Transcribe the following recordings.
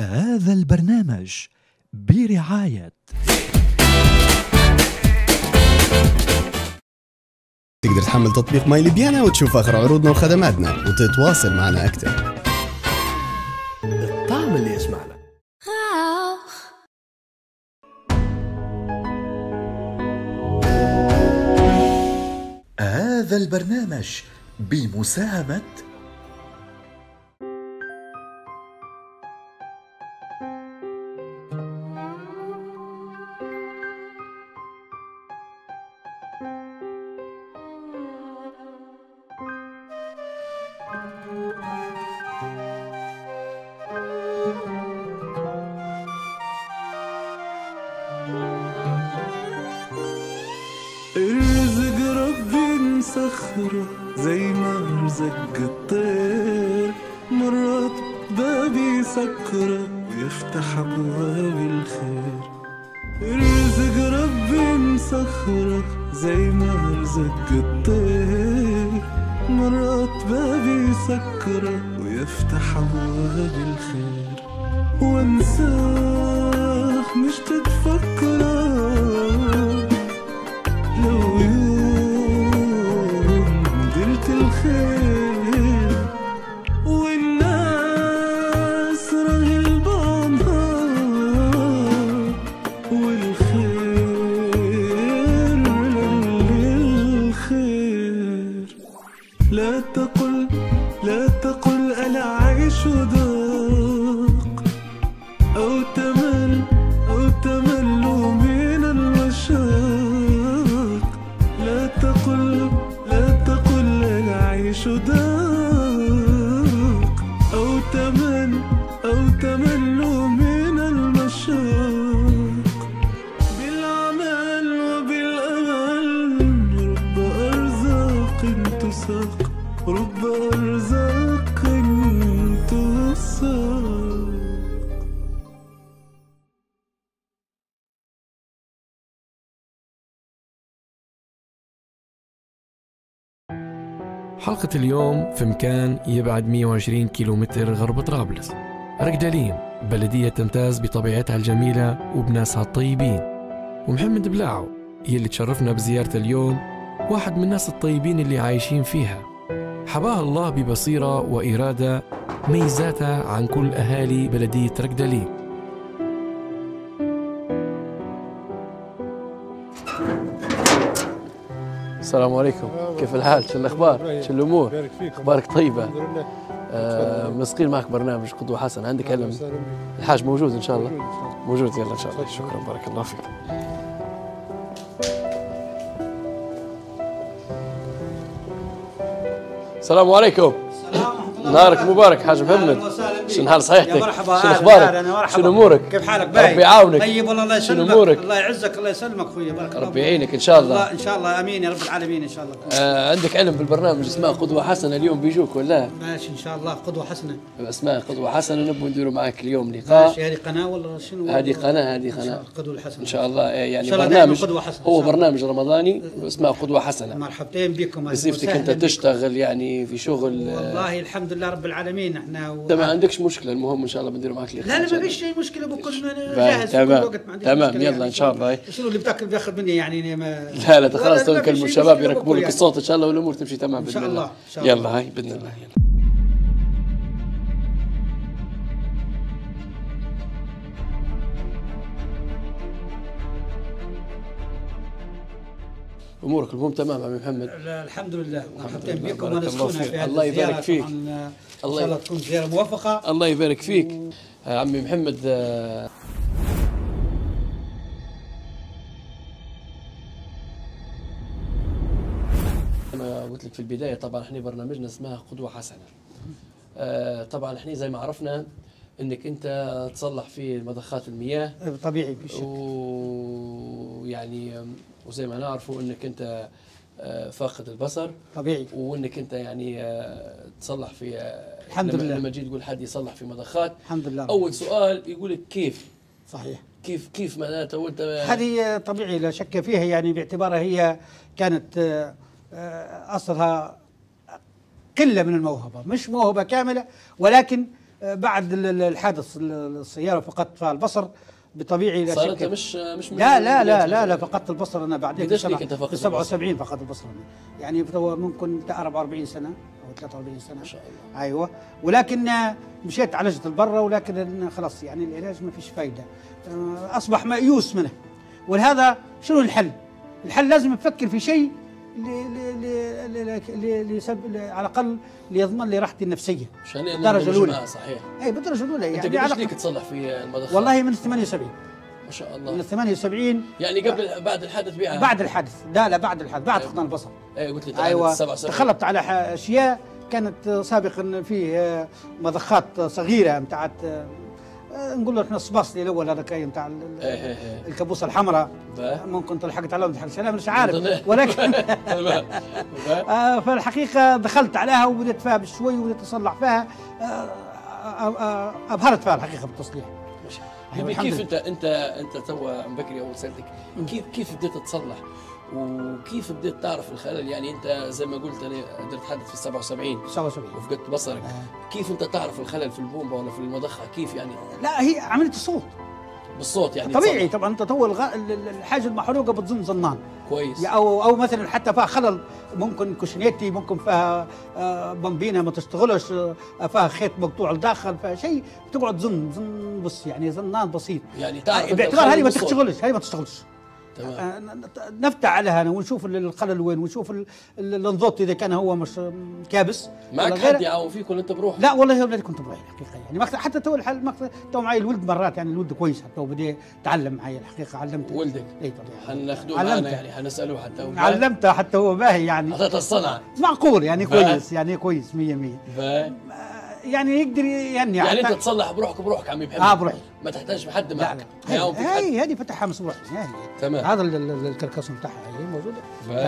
هذا البرنامج برعاية تقدر تحمل تطبيق ماي ليبيانا وتشوف آخر عروضنا وخدماتنا وتتواصل معنا أكثر. الطعم اللي يسمعنا. هذا البرنامج بمساهمة زي ما رزق الطير، مرات بابي سكره يفتح ابواب الخير. رزق ربي مسخره زي ما رزق الطير، مرات بابي سكره ويفتح ابواب الخير. وانساخ مش تتفكره لو والناس راجل بعضها والخير للخير. لا تقل ألا عيش ضاق أو تمل من المشاق. لا تقل العيش ضاق أو تمل من المشاق. بالعمل وبالأمل رب أرزاق تساق، رب أرزاق تساق. حلقة اليوم في مكان يبعد 120 كيلومتر غرب طرابلس، ركداليم، بلدية تمتاز بطبيعتها الجميلة وبناسها الطيبين. ومحمد بلاعو يلي تشرفنا بزيارته اليوم واحد من الناس الطيبين اللي عايشين فيها، حباها الله ببصيرة وإرادة ميزاتها عن كل أهالي بلدية ركداليم. السلام عليكم، كيف الحال؟ شو الأخبار؟ شو الأمور؟ أخبارك طيبة؟ مسقين معك برنامج قدوة حسن، عندك علم الحاج موجود إن شاء الله؟ موجود، يلا إن شاء الله. شكرا، بارك الله فيك. السلام عليكم. نهارك مبارك حاج محمد، شنو حال صحيحتك؟ يا مرحبا، شنو اخبارك؟ شنو امورك؟ كيف حالك؟ باهي، ربي يعاونك. طيب والله، الله يسلمك، الله يعزك، الله يسلمك خويا، بارك الله، ربي يعينك ان شاء الله. ان شاء الله، امين يا رب العالمين ان شاء الله. عندك علم بالبرنامج اسماء قدوه حسنه اليوم بيجوك ولا؟ ماشي ان شاء الله، قدوه حسنه. اسماء قدوه حسنه نبغوا نديروا معاك اليوم لقاء. ماشي، هذه قناه ولا شنو؟ هذه قناه القدوه الحسنه ان شاء الله، يعني برنامج، هو برنامج رمضاني اسماء قدوه حسنه. مرحبتين بكم. بصفتك انت تشتغل يعني في شغل؟ والله الحمد لله رب العالمين احنا ما عندكش مشكله، المهم ان شاء الله بنديروا معك لقاء. لا ما فيش اي مشكله، بكون انا جاهز في كل وقت، ما عنديش مشكله. تمام، يلا ان شاء الله. شنو اللي بتاخذ مني يعني؟ ما لا خلاص، نكلموا الشباب يركبوا لك الصوت ان شاء الله والامور تمشي تمام باذن الله. ان شاء الله، يلا هاي باذن الله. امورك المهم تمام عمي محمد؟ الحمد لله، مرحبتين بكم. انا سخونه في هذه، الله يبارك فيك، ان شاء الله تكون زياره موفقه. الله يبارك فيك عمي محمد. انا قلت لك في البدايه طبعا احنا برنامجنا اسمها قدوه حسنه. طبعا احنا زي ما عرفنا انك انت تصلح في مضخات المياه طبيعي بالشكل، ويعني وزي ما نعرفوا انك انت فاقد البصر طبيعي، وانك انت يعني تصلح في، الحمد لله. لما جيت تقول حد يصلح في مضخات، الحمد لله، اول سؤال يقول لك كيف؟ صحيح، كيف معناتها؟ وانت هذه طبيعي لا شك فيها، يعني باعتبارها هي كانت اصلها قله من الموهبه، مش موهبه كامله، ولكن بعد الحادث السياره فقدت فيها البصر بطبيعي. لا صارت مش لا لا لا لا, لا فقدت البصر انا بعد هيك ب 77 فقدت البصر أنا. يعني ممكن 44 سنه او 43 سنه ما شاء الله. ايوه ولكن مشيت عالجت البره ولكن خلاص يعني العلاج ما فيش فايده، اصبح مأيوس منه. ولهذا شنو الحل؟ الحل لازم نفكر في شيء على الاقل ليضمن لي راحتي النفسيه بالدرجه الاولى. صحيح اي بالدرجه الاولى. يعني انت قديش ليك تصلح في المدخل؟ والله من 78 ما شاء الله. من 78 يعني قبل بعد الحادث بيها؟ بعد الحادث لا لا بعد الحادث بعد فقدان البصر. اي قلت لي ايوه تخلطت على اشياء كانت سابقا فيه مضخات صغيره بتاعت نقول له احنا الصباصلي الاول هذاك نتاع الكابوسه الحمراء ممكن طلحقت عليهم انا مش عارف ولكن فالحقيقه دخلت عليها وبديت فيها بشوي وبديت اصلح فيها ابهرت فيها الحقيقه بالتصليح. كيف انت توا مبكري اول سالتك كيف بديت تصلح وكيف بديت تعرف الخلل؟ يعني انت زي ما قلت انا درت حادث في 77 وفقدت بصرك. كيف انت تعرف الخلل في البومبه ولا في المضخه؟ كيف يعني؟ لا هي عملت الصوت بالصوت يعني طبيعي تصلح. طبعا انت الحاجه المحروقه بتظن ظنان كويس او مثلا حتى فيها خلل ممكن كوشنيتي ممكن فيها بمبينه ما تشتغلش فيها خيط مقطوع لداخل فيها شيء بتقعد تظن بص يعني ظنان بسيط يعني باعتبار هذه ما تشتغلش نفتح عليها انا ونشوف الخلل وين ونشوف الانضبط اذا كان هو مش كابس. معك حد يعاون فيك ولا انت بروحك؟ لا والله اولادي كنت بروحي الحقيقه يعني حتى تو الحل تو معي الولد مرات يعني الولد كويس حتى هو بدا يتعلم معي الحقيقه علمته. ولدك؟ اي طبعا حناخذوه معنا يعني حنسالوه حتى هو علمته حتى هو باهي يعني اعطيته الصنعه معقول يعني كويس يعني كويس 100% يعني يقدر يعني انت تصلح بروحك عمي محمد. بروحي ما تحتاجش بحد معك. هذه فتحها من بروحي تمام. هذا الكركاسون بتاعها هي موجوده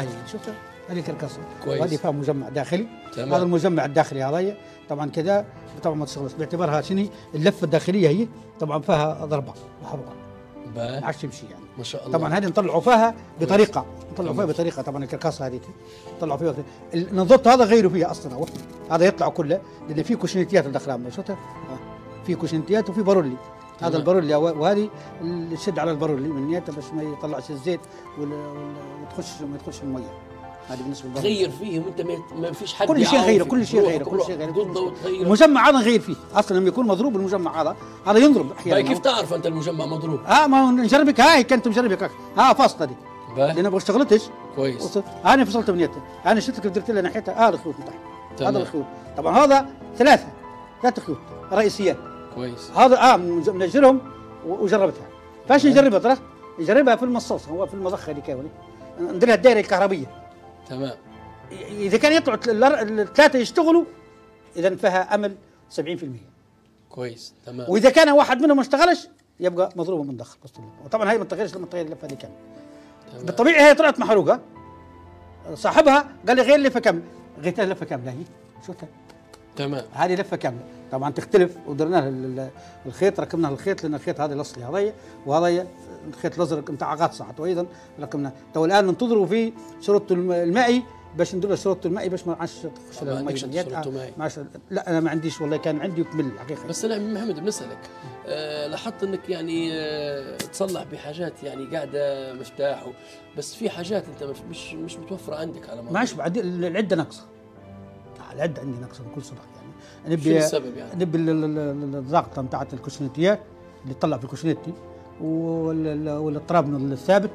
هي شفتها هذه الكركاسون كويس وهذه فيها مجمع داخلي. هذا المجمع الداخلي هذايا طبعا كذا طبعا ما تشغلش باعتبارها شنو اللفه الداخليه هي طبعا فيها ضربه محروقه ما عادش تمشي يعني ما شاء الله. طبعا هذه نطلعوا فيها بطريقه طبعا الكركاسه هذيك نطلعوا فيها نظرت هذا غيروا فيها اصلا هو هذا يطلع كله لان في كوشنيتيات الداخل شفتها في كوشنيتيات وفي بارولي هذا البارولي وهذه الشد على البارولي من نيته باش ما يطلعش الزيت ما يدخلش الميه. هذه بالنسبه للبارولي غير فيه وانت ما فيش حد كل شيء غيره كل شيء غيره المجمع هذا غير فيه اصلا لما يكون مضروب المجمع هذا ينضرب احيانا. كيف تعرف انت المجمع مضروب؟ ما هو نجربك هاي كنت مجربك فاصله دي لان ما اشتغلتش كويس انا فصلت من نيته انا شفتك درت لها ناحيتها الخيوط بتاعها هذا الخيوط طبعا هذا ثلاث خيوط رئيسيات كويس هذا منجرهم وجربتها فاش نجربها ترى نجربها في المصاص هو في المضخه اللي كاولي ندير لها الدائره الكهربيه تمام. اذا كان يطلعوا الثلاثه يشتغلوا اذا فيها امل 70% كويس تمام. واذا كان واحد منهم ما اشتغلش يبقى مضروبه من داخل. وطبعا هي ما تغيرش لما تغير اللفه اللي كامله بالطبيعي. هي طلعت محروقه صاحبها قال لي غير اللفه كامله غيرتها لفه كامله هي شفتها تمام. هذه لفه كامله طبعا تختلف ودرنا لها الخيط ركبنا الخيط لان الخيط هذا الاصلي هذايا وهذايا الخيط الازرق نتاع غطسه وايضا ركبنا. تو الان ننتظروا في شرطه المائي باش ندير له شرطه المائي باش ما عادش تخش له الميه. لا انا ما عنديش والله كان عندي وكمل الحقيقه. بس انا عمي محمد بنسالك لاحظت انك يعني تصلح بحاجات يعني قاعده مفتاح بس في حاجات انت مش متوفره عندك على ما ماش بعد العده ناقصه. العده عندي ناقصه بكل صراحه يعني نبي السبب يعني نبي الضغطه بتاعت الكوشنيتيات اللي تطلع في الكوشنيتي والتراب الثابت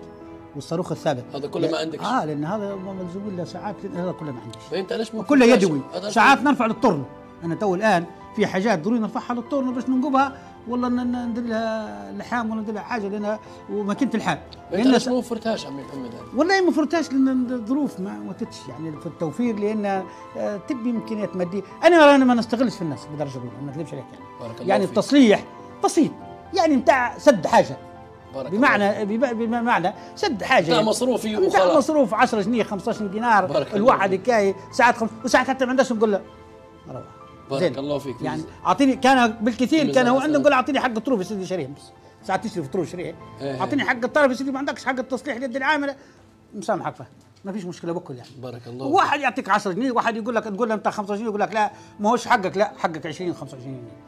والصاروخ الثابت هذا كله ما عندك. لان هذا ملزوم له ساعات هذا كله ما عنديش. انت ليش كله يدوي ساعات نرفع للطرن انا تو الان في حاجات ضروري نرفعها للطرن باش ننقبها والله ندير لها لحام ولا ندير لها حاجه لانها وماكينه الحام. انت ليش ما وفرتهاش عمي محمد؟ والله ما وفرتهاش لان الظروف ما واتتش يعني في التوفير لان تبي امكانيات ماديه. انا ما نستغلش في الناس بدرجه الاولى ما نكذبش عليك يعني التصليح بسيط يعني نتاع سد حاجه بمعنى سد حاجه يعني مصروفي وخلاص مصروف 10 جنيه 15 دينار الواحد كاي ساعات وساعات حتى ما عندهاش نقول له روح بارك الله فيك يعني اعطيني كان بالكثير كان هو عنده نقول اعطيني حق الطروف يا سيدي شاريهم بس ساعات تشري في طروف شاريها اعطيني حق الطرف يا سيدي ما عندكش حق التصليح ليد العامله مسامحك فيه ما فيش مشكله بكل يعني بارك الله. واحد يعطيك 10 جنيه واحد يقول لك تقول له انت 15 جنيه يقول لك لا ما هوش حقك لا حقك 20 25 جنيه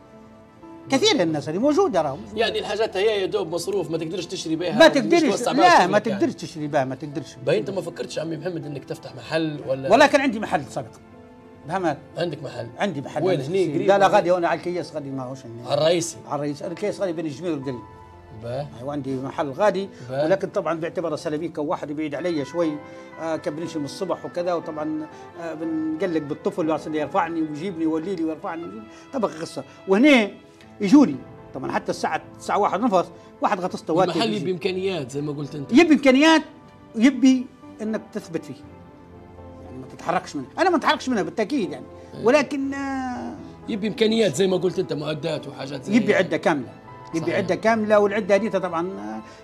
كثير من الناس اللي موجوده راهم يعني الحاجات هي يا دوب مصروف ما تقدرش تشري بها، ما تقدرش لا ما تقدرش تشري بها ما تقدرش. باين انت ما فكرتش عمي محمد انك تفتح محل ولا؟ ولا كان عندي محل صدق. فهمت؟ عندك محل؟ عندي محل وين هني قريب؟ لا لا غادي هنا على الكياس غادي ماهوش هنا على الرئيسي على الرئيسي الكياس غادي بين الجميل والقريب. باه وعندي محل غادي ولكن طبعا باعتبار سلبيك واحد يبعد عليا شوي كبنيش من الصبح وكذا وطبعا بنقلق بالطفل عشان يرفعني ويجيبني ويولي لي ويرفعني طبق قصه. وهنا يجوني طبعا حتى الساعه 9:01 واحد غطست واجد. المحل يبي امكانيات زي ما قلت انت، يبي امكانيات يبي انك تثبت فيه يعني ما تتحركش منها. انا ما نتحركش منها بالتاكيد يعني ولكن يبي امكانيات زي ما قلت انت مؤدات وحاجات زي يبي عده كامله صحيح. يبي عده كامله والعده هذيك طبعا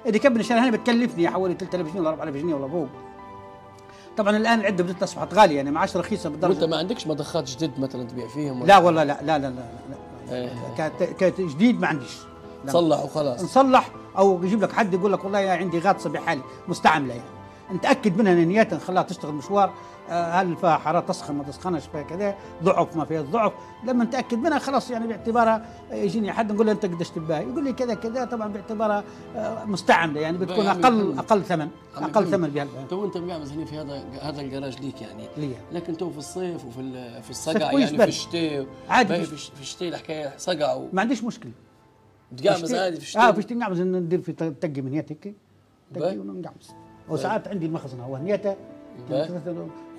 اللي كبني شرا هنا بتكلفني حوالي 3000 جنيه ولا 4000 جنيه ولا فوق. طبعا الان العده بدات اصبحت غاليه يعني ما عادش رخيصه بالدرجه. وانت ما عندكش مضخات جدد مثلا تبيع فيهم ولا؟ لا والله لا لا لا, لا, لا. كانت جديد ما عنديش. نصلح وخلاص نصلح او يجيب لك حد يقول لك والله يا عندي غاطسه بحالي مستعمله يعني نتاكد منها نيات نخليها تشتغل مشوار هل فيها حراره تسخن ما تسخنش فيها كذا ضعف ما فيها ضعف. لما نتاكد منها خلاص يعني باعتبارها يجيني حد نقول له انت قداش تباها يقول لي كذا كذا طبعا باعتبارها مستعمله يعني بتكون اقل ثمن اقل ثمن بها. تو انت مقعد هنا في هذا الجراج ليك يعني ليه. لكن تو في الصيف وفي الصقع يعني في الشتاء عادي في الشتاء الحكايه صقع ما عنديش مشكله تقعمز عادي في الشتاء. في الشتاء نقعمز ندير في تقي من هنا هيك تقي ونقعمز وساعات عندي المخزن هو نيته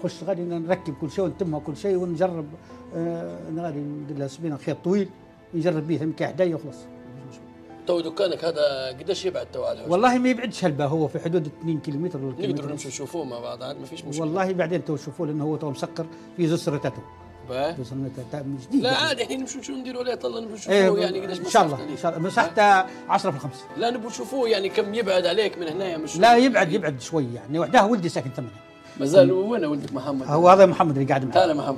نخش غادي نركب كل شيء ونتمها كل شيء ونجرب غادي ندير لها سبينه خيط طويل نجرب به ثمك حدايا وخلاص. تو دكانك هذا قداش يبعد تو على الحوش؟ والله ما يبعدش هلبا هو في حدود 2 كيلومتر ولا كيلومتر نقدروا نمشوا نشوفوه مع بعض عاد ما فيش مشكله. والله بعدين تو شوفوه لانه هو تو مسكر في زوز سرتاته. زوز سرتاته جديد لا عادي احنا نمشوا نديروا عليه طلع نمشوا نشوفوه يعني قداش مسافه. ان شاء الله مساحته 10 في 5. لا نبغوا نشوفوه يعني كم يبعد عليك من هنايا مش لا يبعد شويه يعني وحده ولدي ساكن ثمنها. مازال وين ولدك محمد؟ هو هذا محمد اللي قاعد معاه. تعال محمد.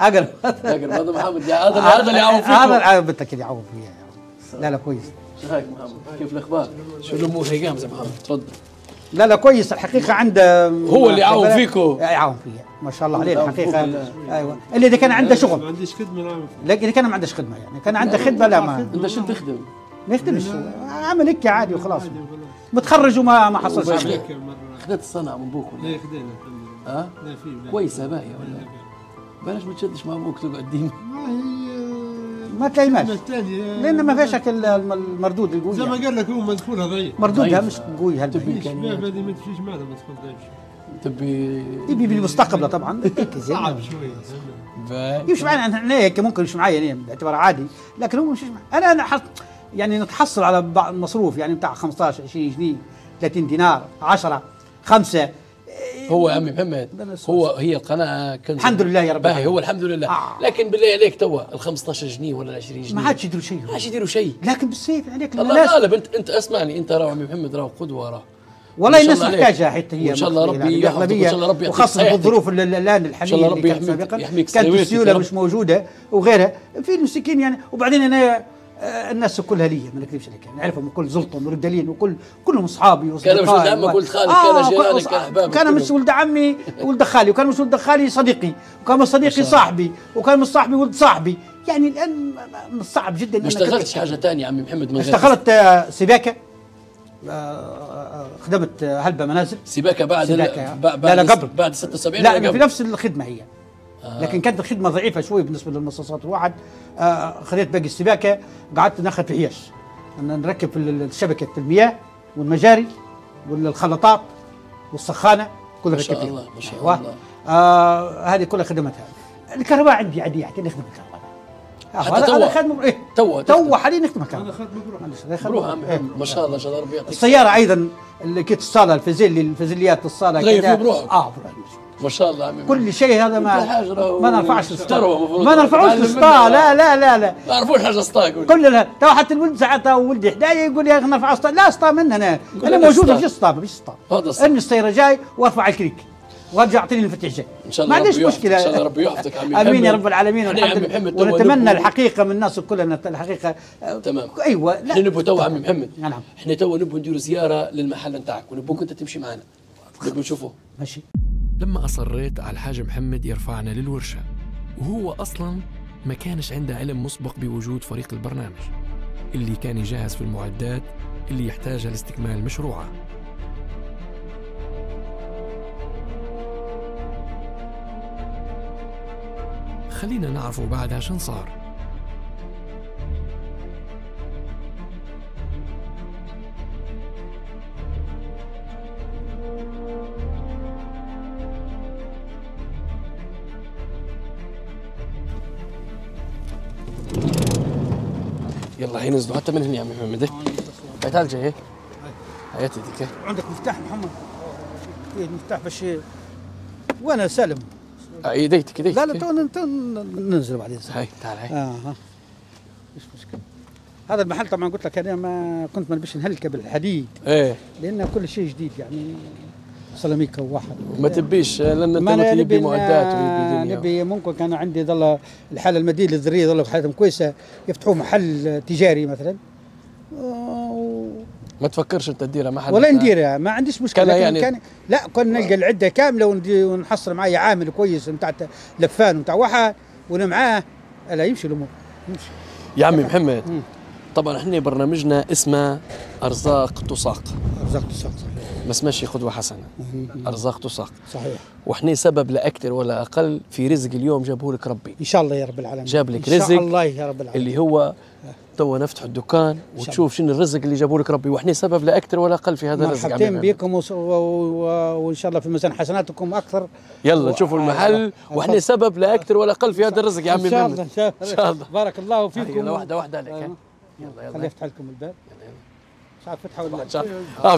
اقرب اقرب هذا محمد هذا اللي يعوض فيك هذا بنتك اللي يعوض فيها. لا كويس. شو رايك محمد؟ كيف الاخبار؟ شو الامور هي قامزه محمد؟ تفضل. لا كويس الحقيقه عنده هو اللي يعاون فيكو يعاون فيا ما شاء الله عليه الحقيقه. ايوه اللي اذا كان عنده شغل ما عنديش خدمه نعمل فيها. لكن اذا كان ما عندش خدمه يعني كان عنده خدمه لا ما انت شو تخدم؟ ما يخدمش عمل هيك عادي وخلاص متخرج وما حصلش عمل. خذت الصنعه من بوك ولا؟ لا خذينا ها؟ كويسه باهيه ولا؟ بلاش ما تشدش مع بوك تقعد ديما. ما تلاقيهاش لان ما فيهاش المردود القوي زي ما قال لك هو مدخولها ضعيف مردودها مش قوي. هل تبي هذه ما تمشيش معنا مدخول ضعيف تبي يبي بالمستقبل طبعا صعب شويه يمشي معنا انا هيك ممكن يمشي معايا يعني باعتباره عادي لكن هو مش معي. انا يعني نتحصل على بعض المصروف يعني بتاع 15 20 جنيه 30 دينار 10 5 هو عمي محمد هو هي القناه كنز الحمد لله يا رب باهي هو الحمد لله لكن بالله عليك توا ال 15 جنيه ولا 20 جنيه ما عادش يديروا شيء ما عادش يديروا شيء لكن بالسيف عليك الله غالب. انت اسمعني انت راه عمي محمد راه قدوه راه والله الناس محتاجه حتى هي ان شاء الله ربي يحفظك ان شاء الله ربي يحفظك وخاصه بالظروف الان الحاليه اللي كانت سابقا كانت السيوله مش موجوده وغيرها في المساكين يعني. وبعدين انا الناس كلها ليا ما نكذبش عليك نعرفهم يعني كل زلطن وردالين وكل كلهم اصحابي وصديقائي كان مش ولد عمك ولد خالك كان جيرانك كان احبابك كان مش ولد عمي ولد خالي وكان مش ولد خالي صديقي وكان مش صديقي صاحبي وكان مش صاحبي ولد صاحبي يعني الان صعب جدا. ما اشتغلتش حاجه ثانيه عمي محمد؟ ما اشتغلت سباكه خدمت هلبة منازل سباكه بعد لا قبل بعد 76 لا في نفس الخدمه هي لكن كانت الخدمه ضعيفه شوي بالنسبه للمصاصات الواحد. خذيت باقي السباكه قعدت ناخذ في عياش نركب شبكه المياه والمجاري والخلطات والسخانه كلها ركبتها ما شاء الله ما شاء الله. هذه كلها خدمتها. الكهرباء عندي عاديه حتى نخدم الكهرباء حتى انا خدمه ايه تو حاليا نخدم الكهرباء انا خدمه بروح ما شاء الله ان شاء الله ربي يعطيك. السياره ايضا اللي كيت الصاله الفازيل الفازيليات الصاله كذا بروحك بروح ما شاء الله عمي كل شيء هذا ما نرفعش السطار ما نرفعوش السطار لا لا لا لا ما نعرفوش حاجه السطار كل تو حتى الولد ساعات ولدي حدايا يقول لي نرفع السطار لا سطار من هنا انا موجود في السطار مش السطار ارمي السياره جاي وارفع الكريك وارجع اعطيني المفتاح جاي ما عنديش مشكله ان شاء الله ربي يحفظك عمي محمد امين يا رب العالمين والحمد لله ونتمنى الحقيقه من الناس كلنا الحقيقه تمام ايوه احنا نبغوا تو عمي محمد نعم احنا تو نبغوا نديروا زياره للمحل نتاعك ونبغوك انت تمشي معنا نبغوا نشوفوه ماشي. لما أصريت على الحاج محمد يرفعنا للورشة وهو أصلا ما كانش عنده علم مسبق بوجود فريق البرنامج اللي كان يجهز في المعدات اللي يحتاجها لاستكمال مشروعه. خلينا نعرفوا بعدها شن صار. يلا هي نزلوا حتى من هنا يا عمي محمد. هاي تعال جاي. هاي تديك. عندك مفتاح محمد؟ ايه المفتاح باش وانا سالم. ايديتك ايديك. لا لا تو ننزل بعدين. هاي تعال هاي. مش مشكلة. هذا المحل طبعا قلت لك انا ما كنت ما نبيش نهلكه بالحديد. ايه. لان كل شيء جديد يعني سلاميك واحد. ما تبيش لان ما نبي معدات نبي ممكن كان عندي ظل الحاله المدينه الذريه ظل حالتهم كويسه يفتحوا محل تجاري مثلا. ما تفكرش انت تديرها محل ولا نديرها ما عنديش مشكله يعني كان لا كنا نلقى العده كامله ونحصل معايا عامل كويس نتاع لفان ونتاع واحد وانا معاه لا يمشي الامور يمشي يا عمي محمد. طبعا احنا برنامجنا اسمه ارزاق تساق. ارزاق تساق صحيح. ما اسمهاش قدوه حسنه. ارزاق تساق صحيح. واحنا سبب لا اكثر ولا اقل في رزق اليوم جابه لك ربي ان شاء الله يا رب العالمين. جاب لك رزق ان شاء الله يا رب العالمين اللي هو توا نفتح الدكان وتشوف شنو الرزق اللي جابه لك ربي. واحنا سبب لا اكثر ولا اقل في هذا الرزق. مرحبتين بكم وان شاء الله في ميزان حسناتكم اكثر. يلا نشوفوا المحل واحنا سبب لا اكثر ولا اقل في هذا الرزق يا عمي. ان شاء الله ان شاء الله بارك الله فيكم. يلا واحده واحده عليك. يلا يلا خليني افتح لكم الباب. يلا مش عارف فتحه ولا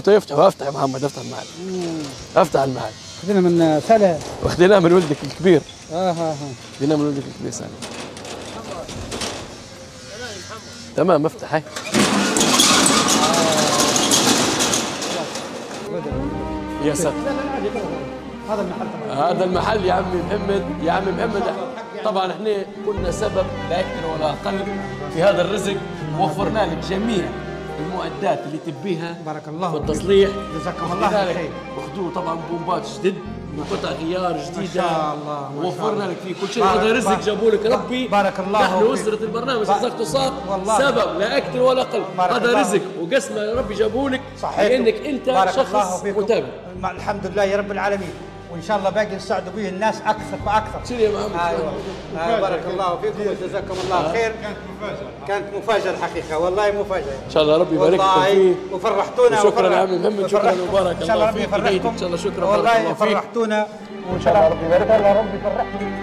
لا. افتحوا افتح يا محمد افتح المحل. افتح المحل. خذينا من سالم. واخذيناه من ولدك الكبير. خذيناه من ولدك الكبير سالم. تمام افتح هاي. يا ساتر. هذا المحل طبعا. هذا المحل يا عمي محمد يا عمي محمد. طبعا احنا كنا سبب لا اكثر ولا اقل في هذا الرزق. وفرنا لك جميع المعدات اللي تبيها بارك الله في التصليح. جزاكم الله خير. وخذوا طبعا بومبات جدد وقطع غيار جديده ما شاء الله. وفرنا لك في كل شيء. هذا رزق جابوا لك ربي بارك الله. نحن اسره البرنامج أرزاق تساق سبب لا اكثر ولا اقل. هذا رزق وقسمه ربي جابوا لك لانك انت شخص متابع. الحمد لله يا رب العالمين. وان شاء الله باقي نساعدوا به الناس اكثر فاكثر. سيدي يا محمد. ايوه بارك الله فيكم وجزاكم الله خير. كانت مفاجاه كانت مفاجاه الحقيقه والله مفاجاه. ان شاء الله ربي يبارك لكم فيه وفرحتونا. شكرا يا عمي محمد. شكرا وبارك الله. ان شاء الله ربي يفرحكم ان شاء الله. شكرا والله فرحتونا وان شاء الله ربي يبارك. الله ربي يفرحكم.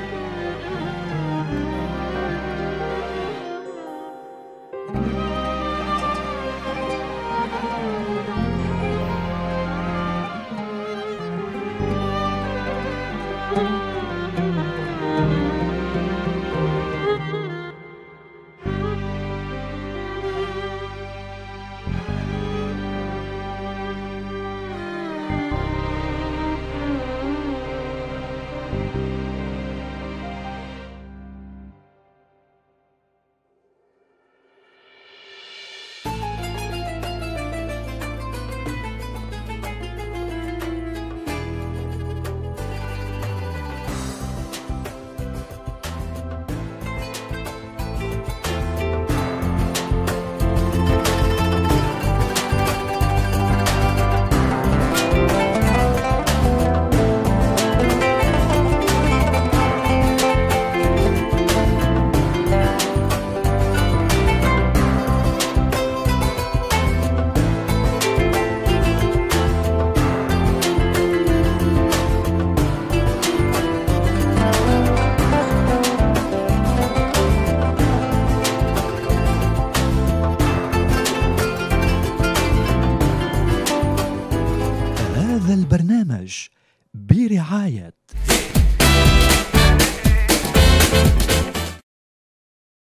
برعاية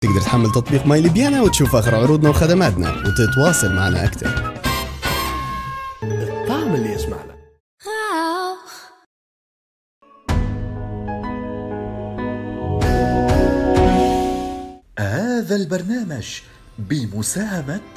تقدر تحمل تطبيق ماي ليبيانا وتشوف آخر عروضنا وخدماتنا وتتواصل معنا أكثر. الطعم اللي يسمعنا. هذا البرنامج بمساهمة